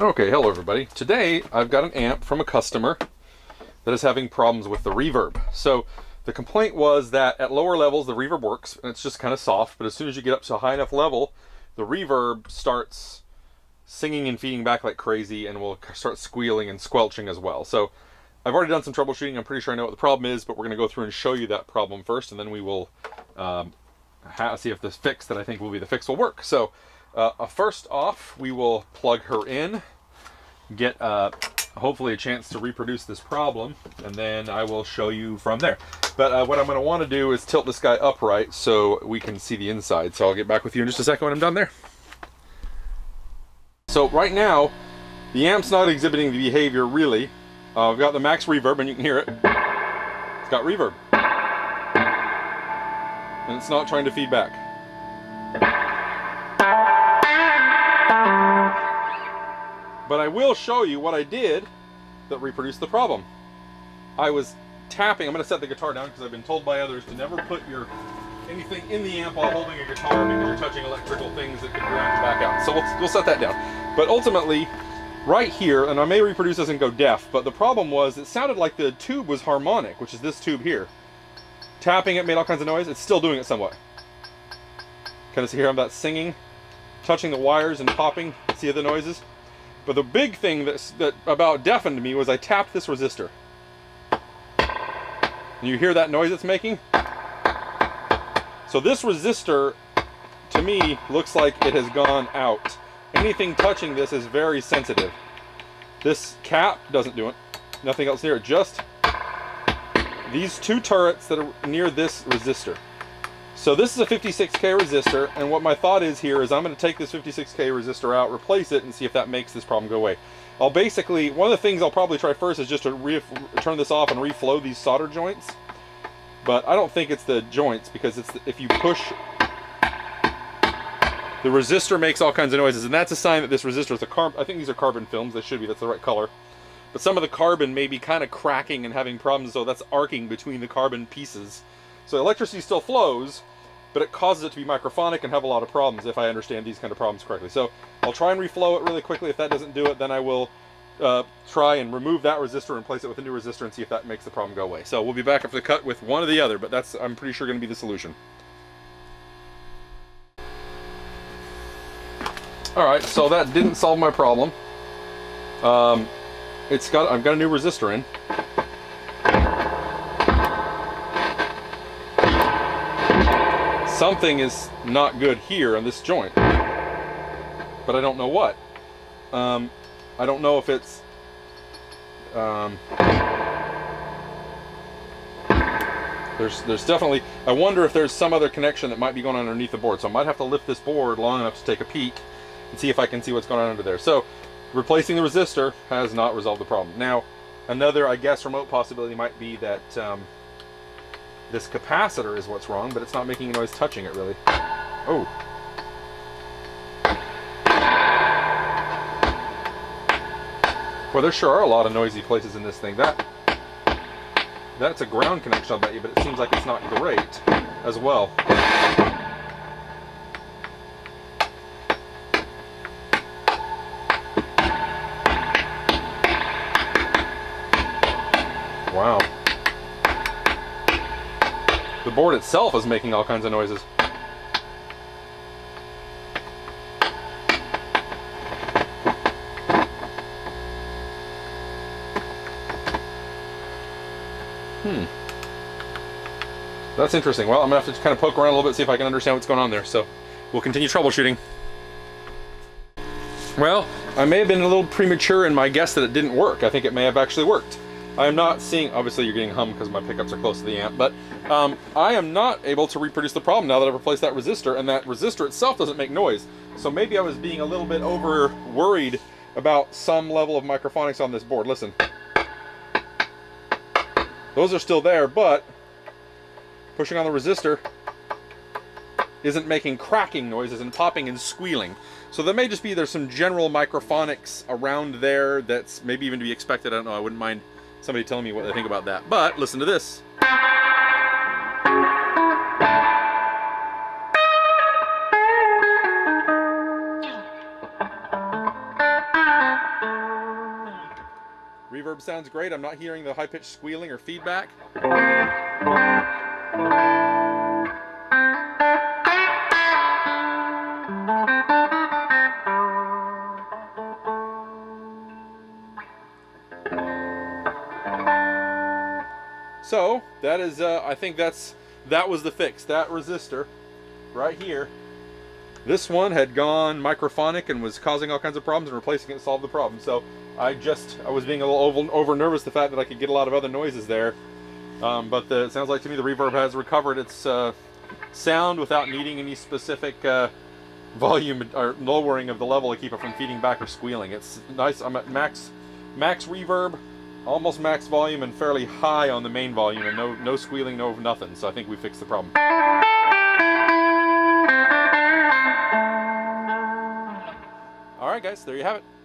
Okay, hello everybody. Today I've got an amp from a customer that is having problems with the reverb. So the complaint was that at lower levels the reverb works and it's just kind of soft, but as soon as you get up to a high enough level the reverb starts singing and feeding back like crazy and will start squealing and squelching as well. So I've already done some troubleshooting. I'm pretty sure I know what the problem is, but we're going to go through and show you that problem first, and then we will see if this fix that I think will be the fix will work. So first off, we will plug her in, get hopefully a chance to reproduce this problem, and then I will show you from there. But what I'm going to want to do is tilt this guy upright so we can see the inside. So I'll get back with you in just a second when I'm done there. So right now, the amp's not exhibiting the behavior really. I've got the max reverb and you can hear it. It's got reverb. And it's not trying to feed back. But I will show you what I did that reproduced the problem. I was tapping. I'm going to set the guitar down because I've been told by others to never put anything in the amp while holding a guitar because you're touching electrical things that could ground back out. So we'll set that down. But ultimately, right here, and I may reproduce this and go deaf, but the problem was it sounded like the tube was harmonic, which is this tube here. Tapping it made all kinds of noise. It's still doing it somewhat. Kind of see here, I'm about singing, touching the wires and popping. See the noises? But the big thing that about deafened me was I tapped this resistor. And you hear that noise it's making? So this resistor, to me, looks like it has gone out. Anything touching this is very sensitive. This cap doesn't do it. Nothing else near it, just these two turrets that are near this resistor. So this is a 56K resistor, and what my thought is here is I'm going to take this 56K resistor out, replace it, and see if that makes this problem go away. I'll basically, one of the things I'll probably try first is just to turn this off and reflow these solder joints. But I don't think it's the joints, because it's if you push, the resistor makes all kinds of noises, and that's a sign that this resistor is a carbon. I think these are carbon films. They should be. That's the right color. But some of the carbon may be kind of cracking and having problems, so that's arcing between the carbon pieces. So electricity still flows, but it causes it to be microphonic and have a lot of problems, if I understand these kind of problems correctly. So I'll try and reflow it really quickly. If that doesn't do it, then I will try and remove that resistor and replace it with a new resistor and see if that makes the problem go away. So we'll be back after the cut with one or the other, but that's, I'm pretty sure, going to be the solution. Alright, so that didn't solve my problem. I've got a new resistor in. Something is not good here on this joint, but I don't know what. I don't know if it's there's definitely, I wonder if there's some other connection that might be going on underneath the board. So I might have to lift this board long enough to take a peek and see if I can see what's going on under there. So replacing the resistor has not resolved the problem. Now another, I guess, remote possibility might be that this capacitor is what's wrong, but it's not making noise touching it, really. Oh. Well, there sure are a lot of noisy places in this thing. That's a ground connection, I'll bet you, but it seems like it's not great as well. Wow. The board itself is making all kinds of noises. That's interesting. Well, I'm going to have to kind of poke around a little bit, see if I can understand what's going on there. So we'll continue troubleshooting. Well, I may have been a little premature in my guess that it didn't work. I think it may have actually worked. I'm not seeing, obviously you're getting hum because my pickups are close to the amp, but I am not able to reproduce the problem now that I've replaced that resistor, and that resistor itself doesn't make noise. So maybe I was being a little bit over worried about some level of microphonics on this board. Listen, those are still there, but pushing on the resistor isn't making cracking noises and popping and squealing. So there may just be, there's some general microphonics around there that's maybe even to be expected. I don't know, I wouldn't mind somebody telling me what they think about that. But listen to this. reverb sounds great. I'm not hearing the high-pitched squealing or feedback. So that is, I think that was the fix. That resistor right here, this one had gone microphonic and was causing all kinds of problems, and replacing it solved the problem. So I was being a little over nervous the fact that I could get a lot of other noises there. But it sounds like to me the reverb has recovered its sound without needing any specific volume or lowering of the level to keep it from feeding back or squealing. It's nice. I'm at max reverb, almost max volume, and fairly high on the main volume, and no squealing, no nothing. So I think we fixed the problem. All right guys, there you have it.